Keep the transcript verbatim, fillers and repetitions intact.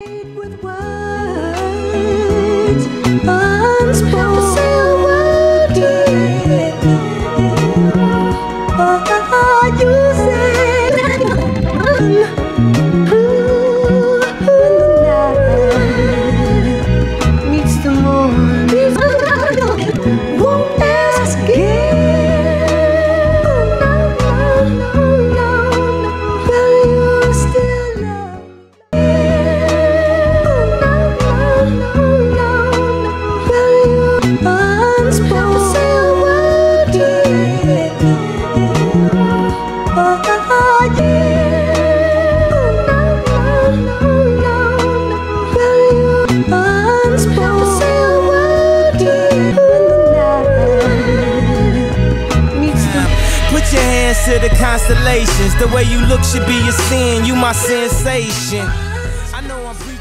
With words unspoken, are you saying ooh, when the night meets the morning, won't ask again. No, no, no, no, will you still love? To the constellations, the way you look should be a sin. You my sensation.